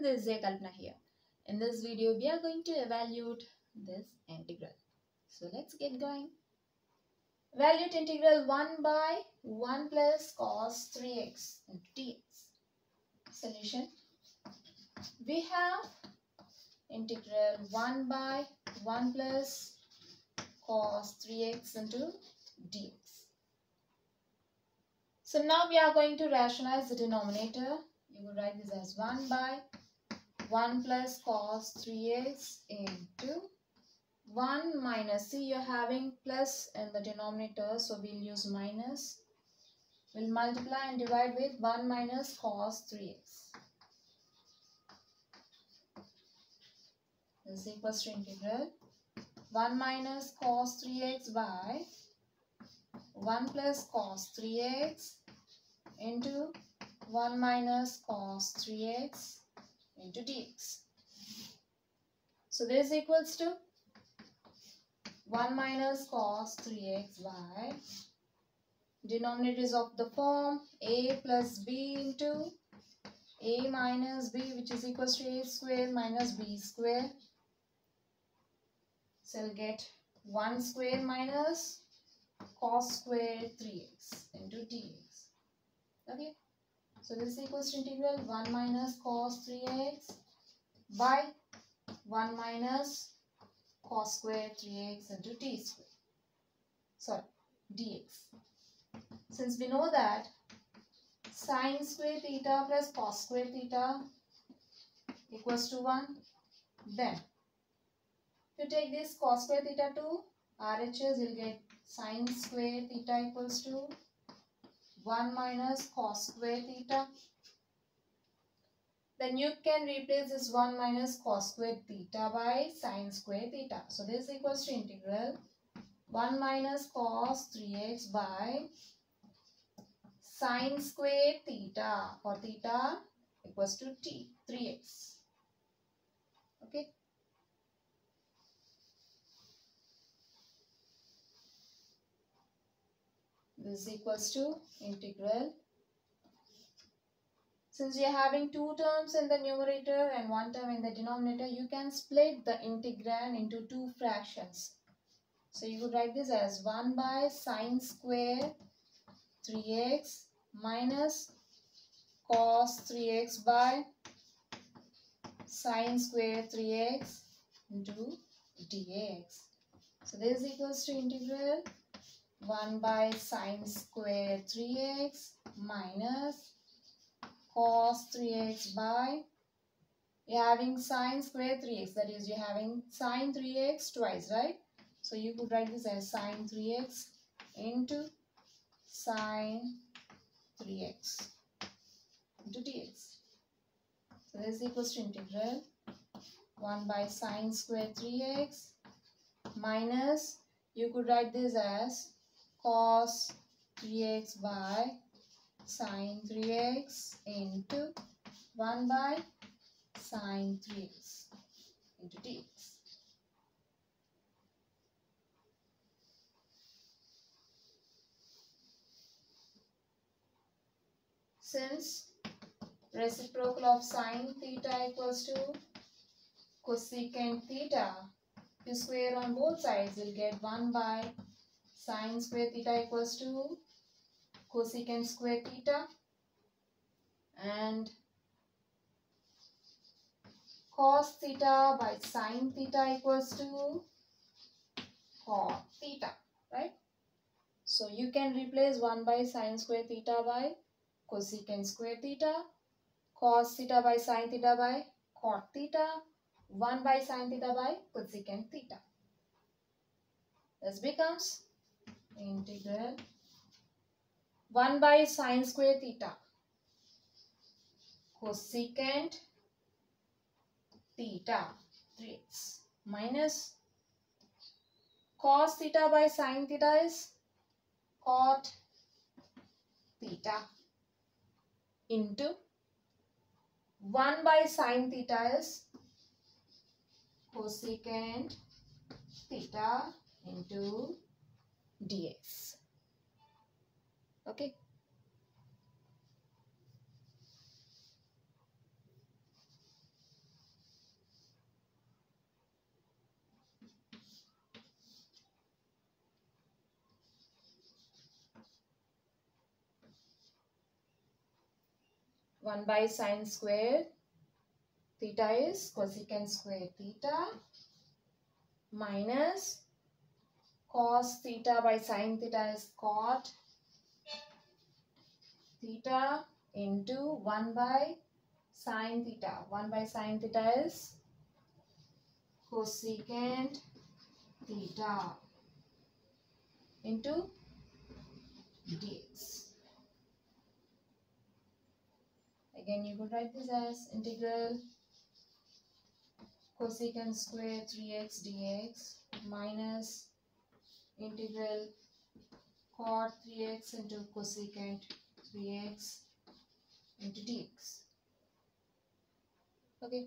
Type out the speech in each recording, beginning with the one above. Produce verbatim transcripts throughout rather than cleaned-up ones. everyone, this is Kalpana here. In this video, we are going to evaluate this integral. So let's get going. Evaluate integral one by one plus cos three x into dx. Solution. We have integral one by one plus cos three x into dx. So now we are going to rationalize the denominator. You will write this as one by one plus cos three x into one minus, see you are having plus in the denominator, so we will use minus. We will multiply and divide with one minus cos three x. This equals to integral one minus cos three x by one plus cos three x into one minus cos three x into dx. So this equals to one minus cos three x by, denominator is of the form a plus b into a minus b, which is equals to a square minus b square. So we'll get one square minus cos square three x into dx. Okay. So this equals to integral one minus cos three x by one minus cos square three x into t square. Sorry, dx. Since we know that sine square theta plus cos square theta equals to one, then to take this cos square theta to R H S, you'll get sine square theta equals to one minus cos square theta. Then you can replace this one minus cos square theta by sine square theta. So this equals to integral one minus cos three x by sine square theta, or theta equals to t, three x. Okay. This equals to integral, since you are having two terms in the numerator and one term in the denominator, you can split the integrand into two fractions. So you would write this as one by sine square three x minus cos three x by sine square three x into dx. So this equals to integral one by sine square three x minus cos three x by, you're having sine square three x, that is you're having sine three x twice, right? So you could write this as sine three x into sine three x into dx. So this equals to integral one by sine square three x minus, you could write this as cos three x by sine three x into one by sine three x into dx. Since reciprocal of sine theta equals to cosecant theta, you square on both sides, you'll get one by sine square theta equals to cosecant square theta, and cos theta by sine theta equals to cot theta, right? So you can replace one by sine square theta by cosecant square theta, cos theta by sine theta by cot theta, one by sine theta by cosecant theta. This becomes integral one by sine square theta cosecant theta three x minus cos theta by sine theta is cot theta into one by sine theta is cosecant theta into dx. Okay. one by sine square theta is cosecant square theta minus cos theta by sine theta is cot theta into one by sine theta. one by sine theta is cosecant theta into dx. Again, you could write this as integral cosecant square three x dx minus integral cot three x into cosecant three x into dx. Okay.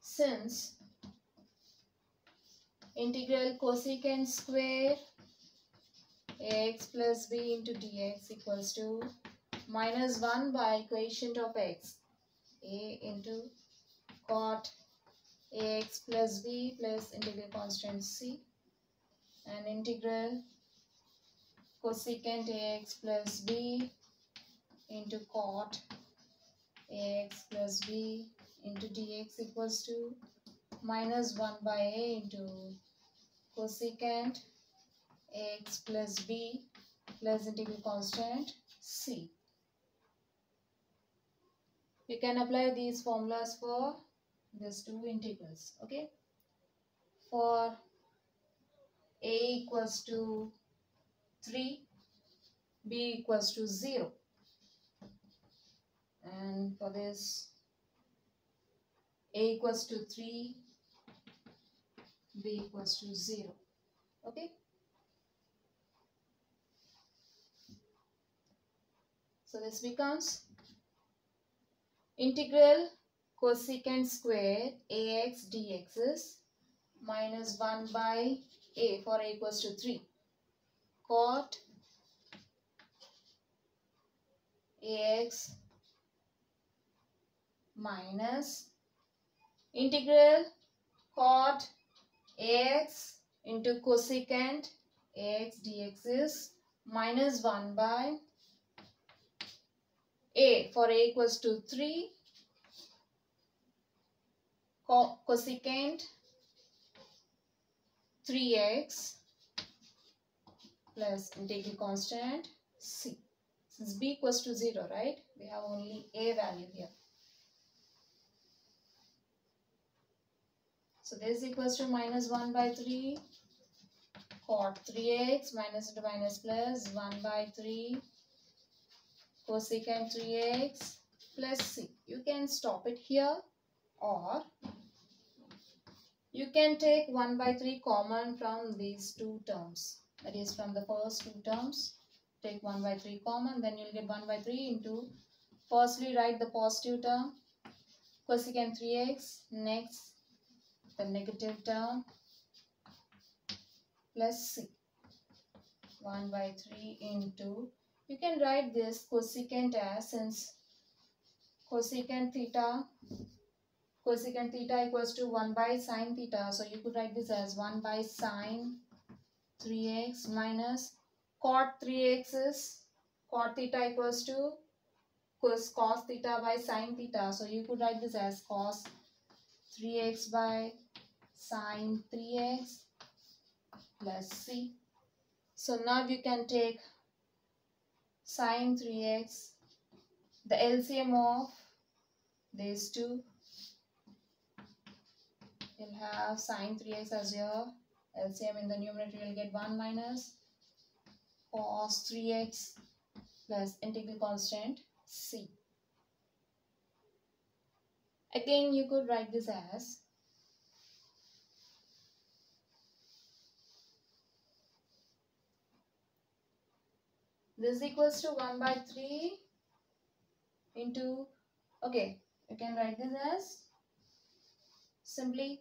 Since integral cosecant square ax plus b into dx equals to minus one by quotient of x, a into cot ax plus b plus integral constant c, and integral cosecant ax plus b into cot ax plus b into dx equals to minus one by a into cosecant ax plus b plus integral constant c. You can apply these formulas for these two integrals. Okay, for a equals to three, b equals to zero, and for this a equals to three, b equals to zero. Okay, so this becomes integral cosecant square ax dx is minus one by a for a equals to three, cot ax minus integral cot ax into cosecant ax dx is minus one by a for a equals to three, co cosecant three x plus integral constant c. Since b equals to zero, right, we have only a value here. So this equals to minus one by three cot three x minus into minus plus one by three cosecant three x plus c. You can stop it here, or you can take one by three common from these two terms. That is, from the first two terms, take one by three common, then you'll get one by three into, firstly write the positive term cosecant three x, next the negative term plus c. one by three into, you can write this cosecant as, since cosecant theta, cosecant theta equals to one by sine theta. So you could write this as one by sine three x minus cot three x is cot theta equals to cos, cos theta by sine theta. So you could write this as cos three x by sine three x plus c. So now you can take sine three x, the L C M of these two, you'll have sine three x as your L C M. In the numerator you'll get one minus cos three x plus integral constant c. Again, you could write this as this equals to one by three into, okay, you can write this as simply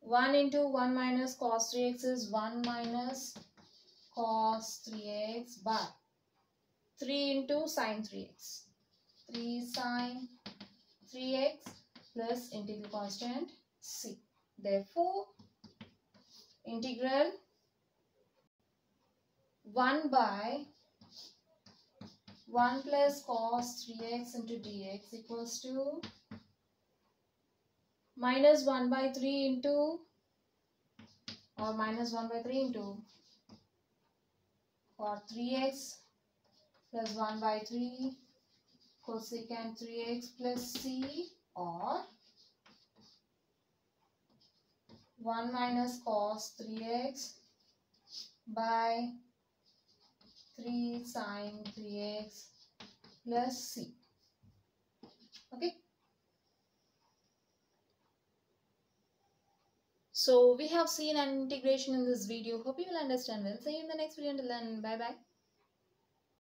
one into one minus cos three x is one minus cos three x by three into sine three x. three sine three x plus integral constant c. Therefore, integral one by one plus cos three x into dx equals to minus one by three into or minus one by three into or three x plus one by three cosecant three x plus c or one minus cos three x by three sin three x plus c. Okay. So we have seen an integration in this video. Hope you will understand well. See you in the next video. Until then, bye bye.